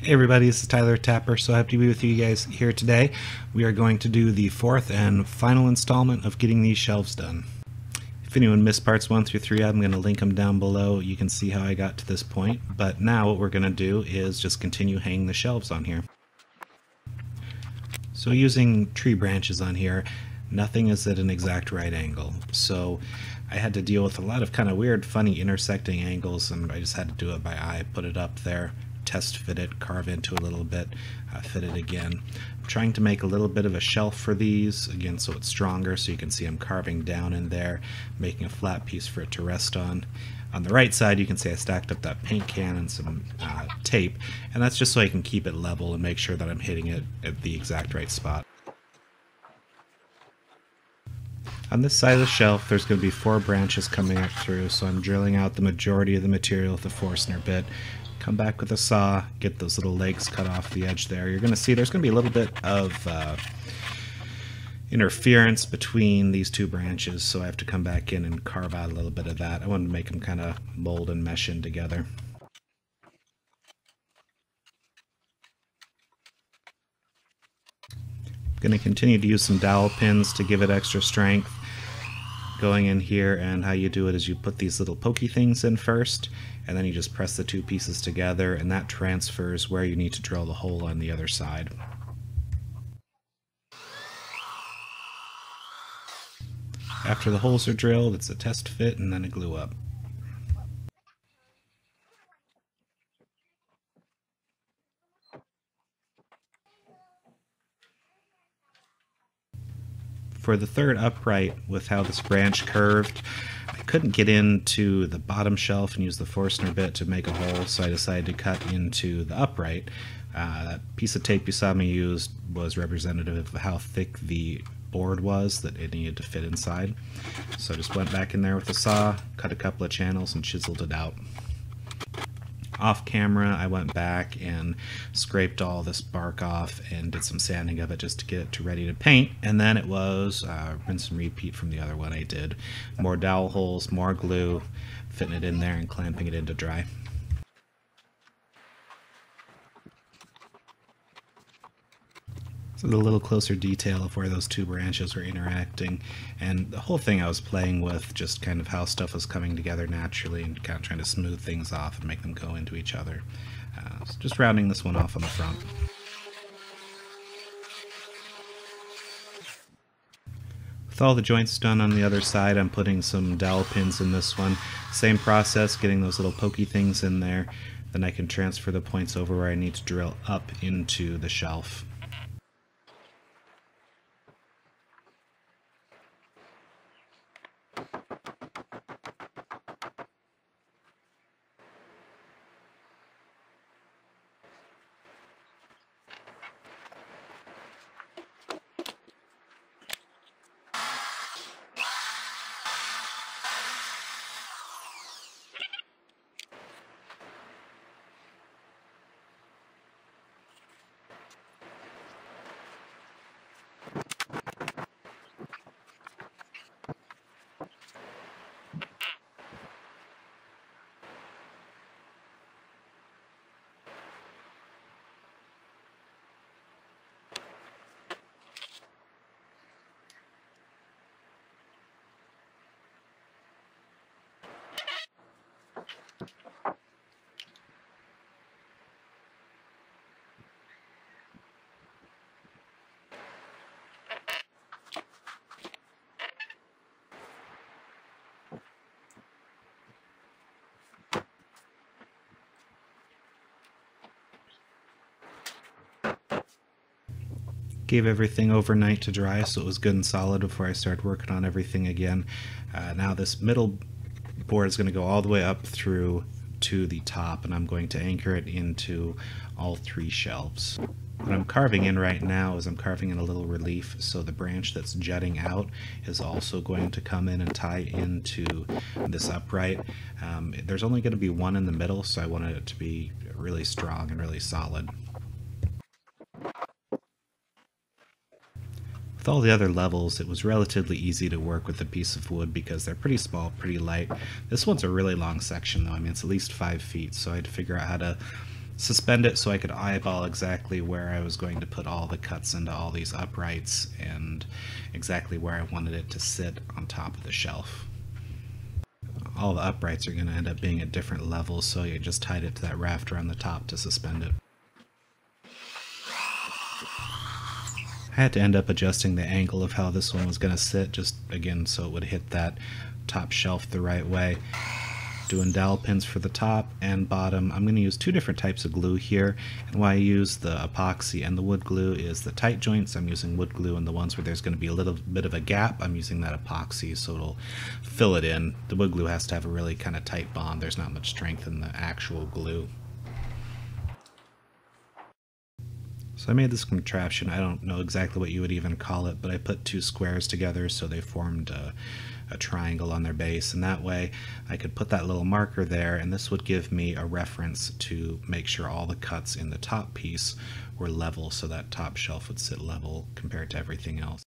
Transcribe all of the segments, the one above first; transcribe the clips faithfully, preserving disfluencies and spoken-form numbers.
Hey everybody, this is Tyler Tapper, so happy to be with you guys here today. We are going to do the fourth and final installment of getting these shelves done. If anyone missed parts one through three, I'm going to link them down below. You can see how I got to this point, but now what we're going to do is just continue hanging the shelves on here. So using tree branches on here, nothing is at an exact right angle. So I had to deal with a lot of kind of weird, funny intersecting angles, and I just had to do it by eye, put it up there. Test fit it, carve into a little bit, uh, fit it again. I'm trying to make a little bit of a shelf for these, again, so it's stronger, so you can see I'm carving down in there, making a flat piece for it to rest on. On the right side, you can see I stacked up that paint can and some uh, tape, and that's just so I can keep it level and make sure that I'm hitting it at the exact right spot. On this side of the shelf, there's going to be four branches coming up through, so I'm drilling out the majority of the material with a Forstner bit. Come back with a saw, get those little legs cut off the edge there. You're going to see there's going to be a little bit of uh, interference between these two branches, so I have to come back in and carve out a little bit of that. I wanted to make them kind of mold and mesh in together. I'm going to continue to use some dowel pins to give it extra strength. Going in here, and how you do it is you put these little pokey things in first, and then you just press the two pieces together, and that transfers where you need to drill the hole on the other side. After the holes are drilled, it's a test fit and then a glue up. For the third upright, with how this branch curved, I couldn't get into the bottom shelf and use the Forstner bit to make a hole, so I decided to cut into the upright. Uh, that piece of tape you saw me use was representative of how thick the board was that it needed to fit inside. So I just went back in there with a saw, cut a couple of channels, and chiseled it out. Off camera, I went back and scraped all this bark off and did some sanding of it just to get it to ready to paint, and then it was uh, rinse and repeat from the other one I did. More dowel holes, more glue, fitting it in there and clamping it in to dry. So the little closer detail of where those two branches were interacting, and the whole thing I was playing with just kind of how stuff was coming together naturally and kind of trying to smooth things off and make them go into each other. Uh, so just rounding this one off on the front. With all the joints done on the other side, I'm putting some dowel pins in this one. Same process, getting those little pokey things in there, then I can transfer the points over where I need to drill up into the shelf. Gave everything overnight to dry, so it was good and solid before I started working on everything again. Uh, now this middle board is going to go all the way up through to the top, and I'm going to anchor it into all three shelves. What I'm carving in right now is I'm carving in a little relief, so the branch that's jutting out is also going to come in and tie into this upright. Um, there's only going to be one in the middle, so I wanted it to be really strong and really solid. With all the other levels, it was relatively easy to work with a piece of wood because they're pretty small, pretty light. This one's a really long section though. I mean, it's at least five feet, so I had to figure out how to suspend it so I could eyeball exactly where I was going to put all the cuts into all these uprights and exactly where I wanted it to sit on top of the shelf. All the uprights are going to end up being at different levels, so you just tied it to that rafter on the top to suspend it. I had to end up adjusting the angle of how this one was going to sit, just again so it would hit that top shelf the right way. Doing dowel pins for the top and bottom. I'm going to use two different types of glue here, and why I use the epoxy and the wood glue is the tight joints I'm using wood glue, and the ones where there's going to be a little bit of a gap I'm using that epoxy so it'll fill it in. The wood glue has to have a really kind of tight bond. There's not much strength in the actual glue. So I made this contraption. I don't know exactly what you would even call it, but I put two squares together so they formed a, a triangle on their base, and that way I could put that little marker there, and this would give me a reference to make sure all the cuts in the top piece were level, so that top shelf would sit level compared to everything else.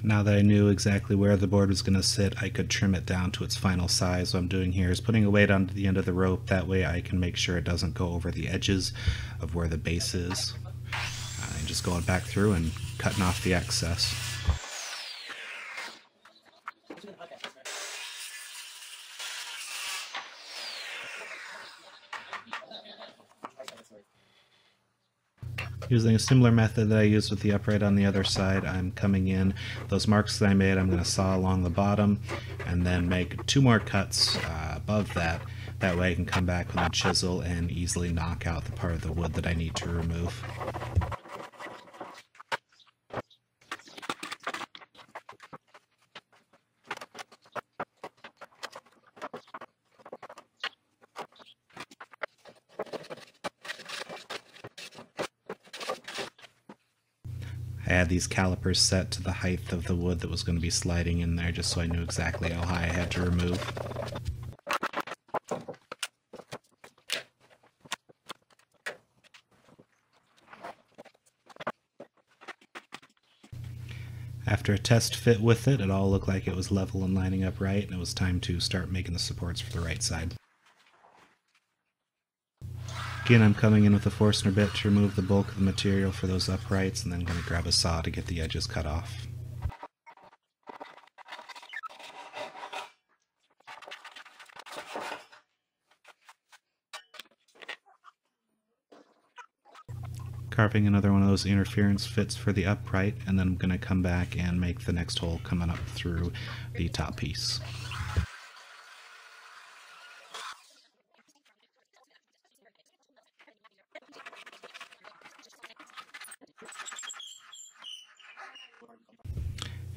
Now that I knew exactly where the board was going to sit, I could trim it down to its final size. What I'm doing here is putting a weight onto the end of the rope. That way I can make sure it doesn't go over the edges of where the base is. And just going back through and cutting off the excess. Using a similar method that I used with the upright on the other side, I'm coming in. Those marks that I made, I'm going to saw along the bottom and then make two more cuts uh, above that. That way I can come back with a chisel and easily knock out the part of the wood that I need to remove. I had these calipers set to the height of the wood that was going to be sliding in there, just so I knew exactly how high I had to remove. After a test fit with it, it all looked like it was level and lining up right, and it was time to start making the supports for the right side. Again, I'm coming in with a Forstner bit to remove the bulk of the material for those uprights, and then I'm going to grab a saw to get the edges cut off. Carving another one of those interference fits for the upright, and then I'm going to come back and make the next hole coming up through the top piece.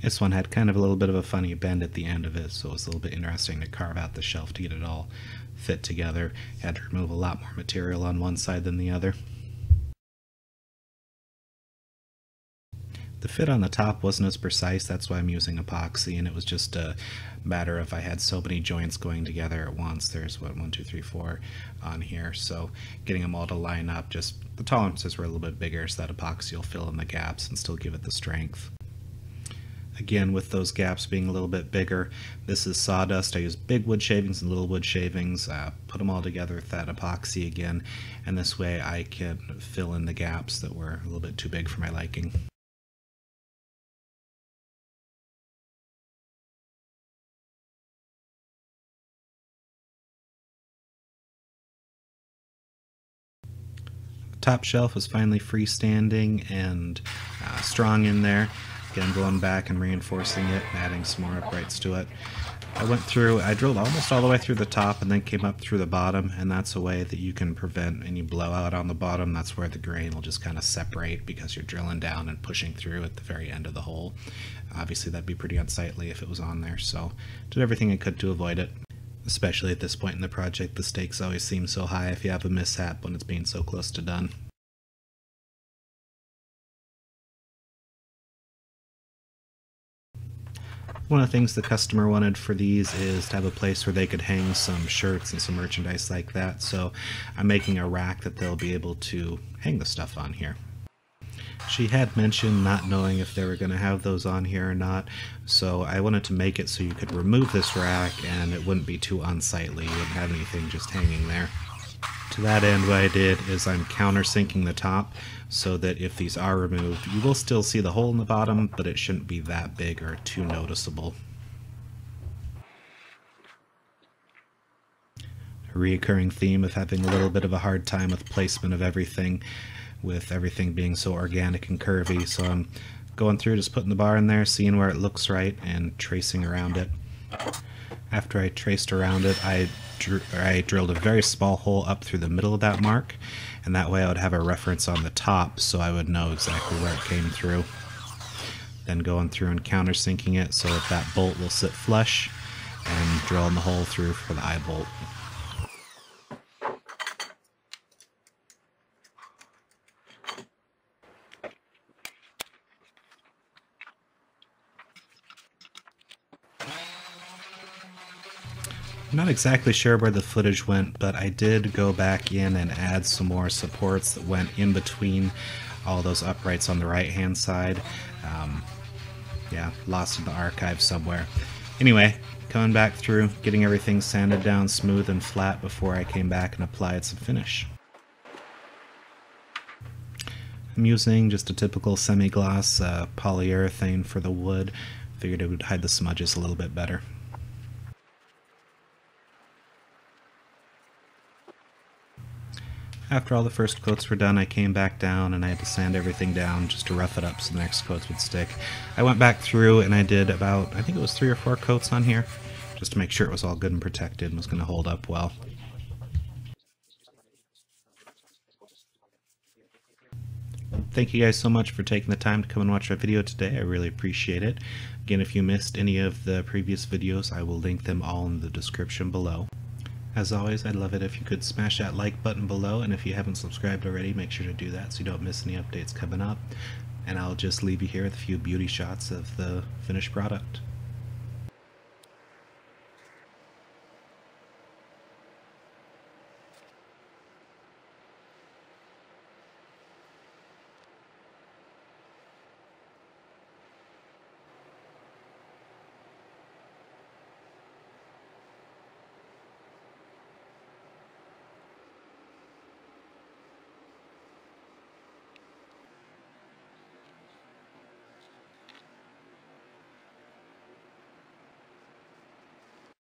This one had kind of a little bit of a funny bend at the end of it, so it was a little bit interesting to carve out the shelf to get it all fit together. Had to remove a lot more material on one side than the other. The fit on the top wasn't as precise, that's why I'm using epoxy, and it was just a matter of I had so many joints going together at once. There's what, one, two, three, four on here, so getting them all to line up, just the tolerances were a little bit bigger, so that epoxy will fill in the gaps and still give it the strength. Again, with those gaps being a little bit bigger, this is sawdust. I use big wood shavings and little wood shavings, uh, put them all together with that epoxy again, and this way I can fill in the gaps that were a little bit too big for my liking. The top shelf is finally freestanding and uh, strong in there. Again, going back and reinforcing it and adding some more uprights to it. I went through, I drilled almost all the way through the top and then came up through the bottom, and that's a way that you can prevent any blowout on the bottom. That's where the grain will just kind of separate because you're drilling down and pushing through at the very end of the hole. Obviously that'd be pretty unsightly if it was on there, so did everything I could to avoid it. Especially at this point in the project, the stakes always seem so high if you have a mishap when it's being so close to done. One of the things the customer wanted for these is to have a place where they could hang some shirts and some merchandise like that, so I'm making a rack that they'll be able to hang the stuff on here. She had mentioned not knowing if they were going to have those on here or not, so I wanted to make it so you could remove this rack and it wouldn't be too unsightly. You wouldn't have anything just hanging there. To that end, what I did is I'm countersinking the top so that if these are removed, you will still see the hole in the bottom, but it shouldn't be that big or too noticeable. A recurring theme of having a little bit of a hard time with placement of everything, with everything being so organic and curvy, so I'm going through, just putting the bar in there, seeing where it looks right, and tracing around it. After I traced around it, I, drew, I drilled a very small hole up through the middle of that mark, and that way I would have a reference on the top so I would know exactly where it came through. Then going through and countersinking it so that that bolt will sit flush, and drilling the hole through for the eye bolt. I'm not exactly sure where the footage went, but I did go back in and add some more supports that went in between all those uprights on the right hand side. Um, yeah, lost in the archive somewhere. Anyway, coming back through, getting everything sanded down smooth and flat before I came back and applied some finish. I'm using just a typical semi-gloss uh, polyurethane for the wood. Figured it would hide the smudges a little bit better. After all the first coats were done, I came back down and I had to sand everything down just to rough it up so the next coats would stick. I went back through and I did about, I think it was three or four coats on here, just to make sure it was all good and protected and was going to hold up well. Thank you guys so much for taking the time to come and watch my video today. I really appreciate it. Again, if you missed any of the previous videos, I will link them all in the description below. As always, I'd love it if you could smash that like button below, and if you haven't subscribed already, make sure to do that so you don't miss any updates coming up. And I'll just leave you here with a few beauty shots of the finished product.